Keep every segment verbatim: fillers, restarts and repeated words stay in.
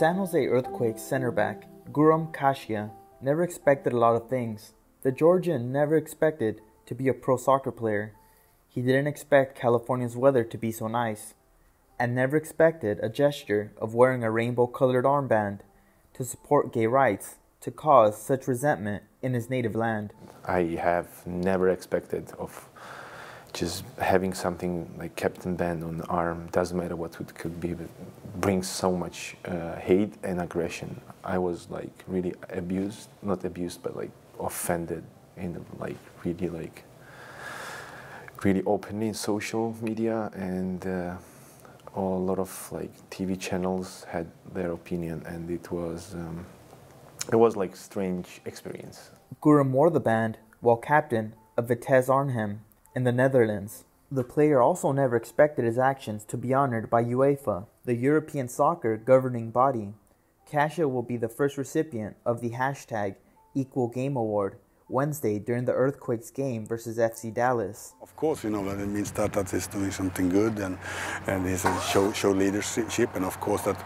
San Jose Earthquakes center back Guram Kashia never expected a lot of things. The Georgian never expected to be a pro soccer player. He didn't expect California's weather to be so nice, and never expected a gesture of wearing a rainbow-colored armband to support gay rights to cause such resentment in his native land. I have never expected of just having something like Captain Ben on the arm, doesn't matter what it could be, but brings so much uh, hate and aggression. I was like really abused, not abused, but like offended in like really like really openly in social media, and uh, a lot of like T V channels had their opinion, and it was um, it was like strange experience. Guram wore the band while captain of Vitesse Arnhem in the Netherlands. The player also never expected his actions to be honored by UEFA, the European soccer governing body. Kashia will be the first recipient of the hashtag Equal Game Award Wednesday during the Earthquakes game versus F C Dallas. Of course, you know, that it means that, that he's doing something good, and, and he's a show, show leadership, and of course that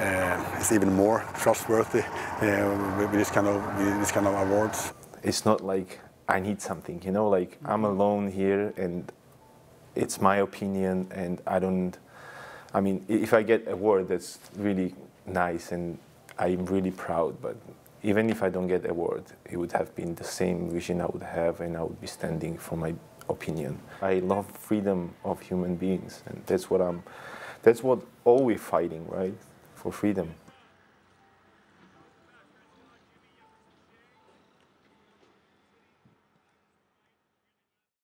uh, it's even more trustworthy uh, with this kind of, with this kind of awards. It's not like I need something, you know, like I'm alone here and it's my opinion, and I don't, I mean, if I get an award, that's really nice and I'm really proud, but even if I don't get an award, it would have been the same vision I would have, and I would be standing for my opinion. I love freedom of human beings, and that's what I'm, that's what all we're fighting, right? For freedom.